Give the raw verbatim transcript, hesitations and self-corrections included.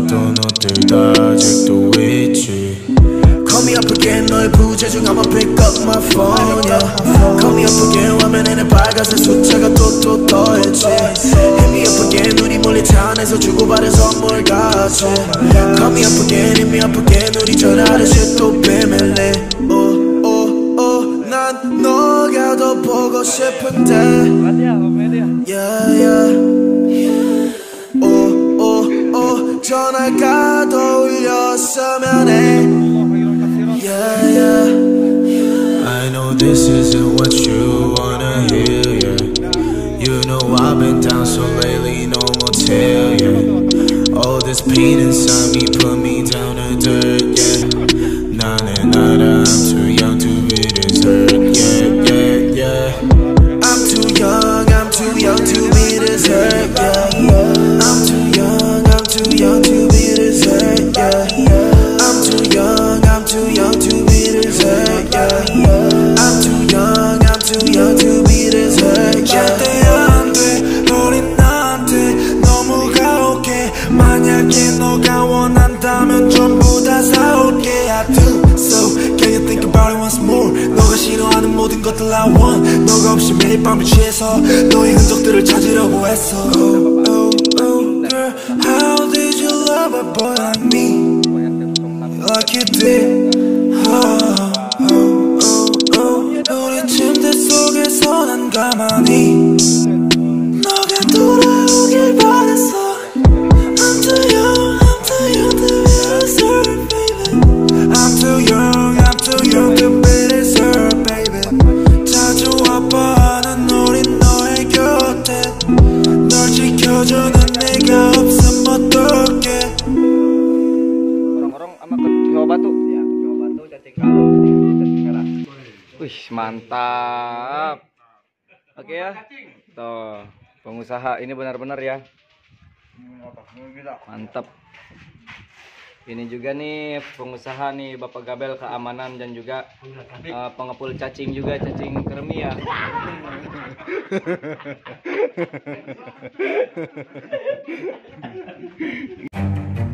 있어도 너들 아직도 있지. Call me up again 너의 부재중 I'ma pick up my phone yeah. Call me up again 화면에는 빨간색 숫자가 또또 더했지. Hit me up again 우리 몰래 차안에서 주고받은 선물같이. Call me up again hit me up again 우리 전화를 쉿도 빼밀래. Oh oh oh 난 너가 더 보고 싶은데 yeah yeah 전화가 더 울렸으면 해 yeah, yeah. I know this isn't what you wanna hear yeah. You know I've been down so lately no more tear yeah. All this pain inside me put me down to dirt yeah. 나는 알아 I'm too young to be deserved yeah, yeah, yeah. I'm too young, I'm too young to be deserved yeah, yeah. I'm too too young to be deserved, yeah. I'm too young, I'm too young to be deserved, yeah. I'm too young, I'm too young to be deserved, yeah. 절대 안 돼, 우린 나한테 너무 가혹해. 만약에 너가 원한다면 전부 다 사올게. I do, so can you think about it once more? 너가 싫어하는 모든 것들 I want. 너가 없이 매일 밤을 취해서 너의 흔적들을 찾으려고 했어. Oh, oh, oh, girl, how but boy, I mean, like you did. Oh, oh, oh, oh. 우리 침대 속에서 난 가만히 너가 돌아오길 바랬어. I'm too young, I'm too young to be deserved, baby. I'm too young, I'm too young to be deserved, baby. 자주 와봐는 우린 너의 곁에 널 지켜주는 내가 없음 어떡해. Batu ya, coba batu cacing kalung, cacing merah. Wih, mantap. Oke okay, ya. Tuh, pengusaha ini benar-benar ya. Mantap. Ini juga nih pengusaha nih Bapak Gabel keamanan dan juga uh, pengepul cacing juga, cacing kremi ya.